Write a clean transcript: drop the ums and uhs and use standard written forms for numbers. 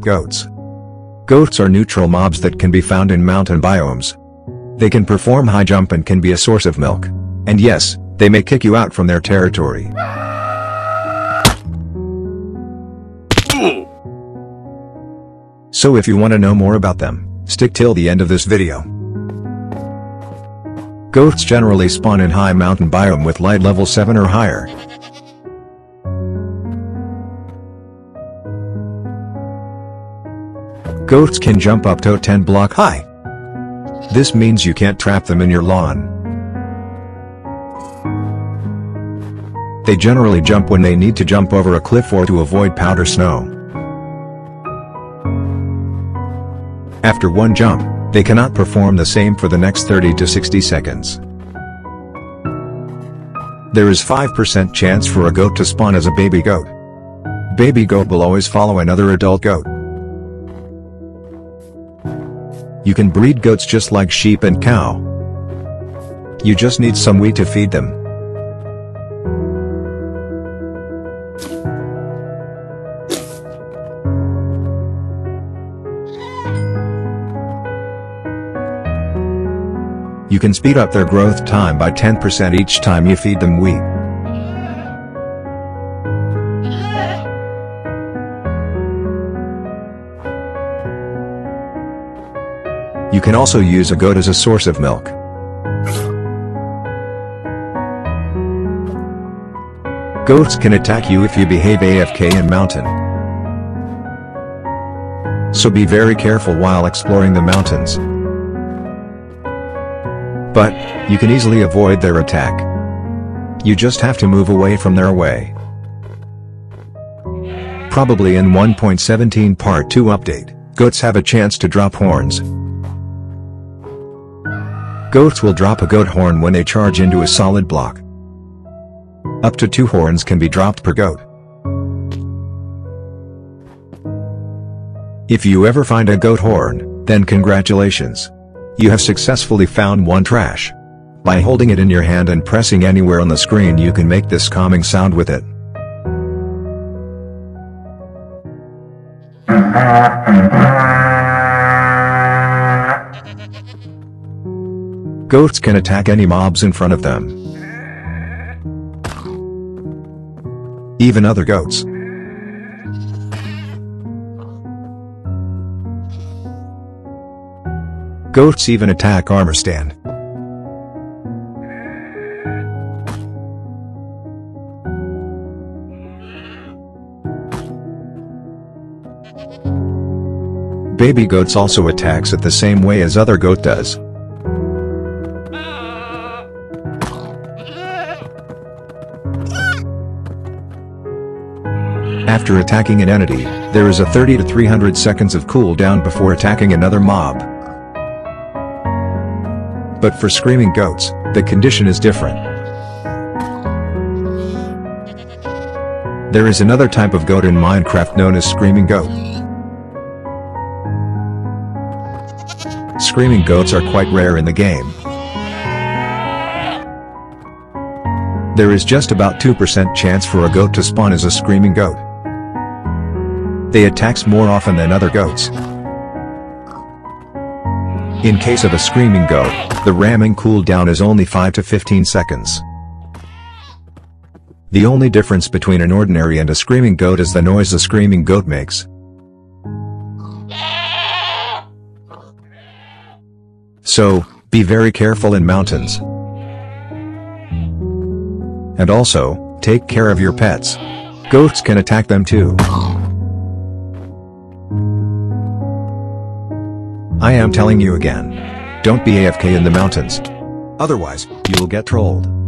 Goats. Goats are neutral mobs that can be found in mountain biomes. They can perform high jump and can be a source of milk. And yes, they may kick you out from their territory. So if you want to know more about them, stick till the end of this video. Goats generally spawn in high mountain biome with light level 7 or higher. Goats can jump up to 10 block high. This means you can't trap them in your lawn. They generally jump when they need to jump over a cliff or to avoid powder snow. After one jump, they cannot perform the same for the next 30 to 60 seconds. There is 5% chance for a goat to spawn as a baby goat. Baby goat will always follow another adult goat. You can breed goats just like sheep and cow. You just need some wheat to feed them. You can speed up their growth time by 10% each time you feed them wheat. You can also use a goat as a source of milk. Goats can attack you if you behave AFK in mountain. So be very careful while exploring the mountains. But you can easily avoid their attack. You just have to move away from their way. Probably in 1.17 Part 2 update, goats have a chance to drop horns. Goats will drop a goat horn when they charge into a solid block. Up to 2 horns can be dropped per goat. If you ever find a goat horn, then congratulations. You have successfully found one trash. By holding it in your hand and pressing anywhere on the screen, you can make this calming sound with it. Goats can attack any mobs in front of them. Even other goats. Goats even attack armor stand. Baby goats also attacks at the same way as other goat does. After attacking an entity, there is a 30 to 300 seconds of cooldown before attacking another mob. But for screaming goats, the condition is different. There is another type of goat in Minecraft known as screaming goat. Screaming goats are quite rare in the game. There is just about 2% chance for a goat to spawn as a screaming goat. They attack more often than other goats. In case of a screaming goat, the ramming cooldown is only 5 to 15 seconds. The only difference between an ordinary and a screaming goat is the noise a screaming goat makes. So, be very careful in mountains. And also, take care of your pets. Goats can attack them too. I am telling you again. Don't be AFK in the mountains. Otherwise, you will get trolled.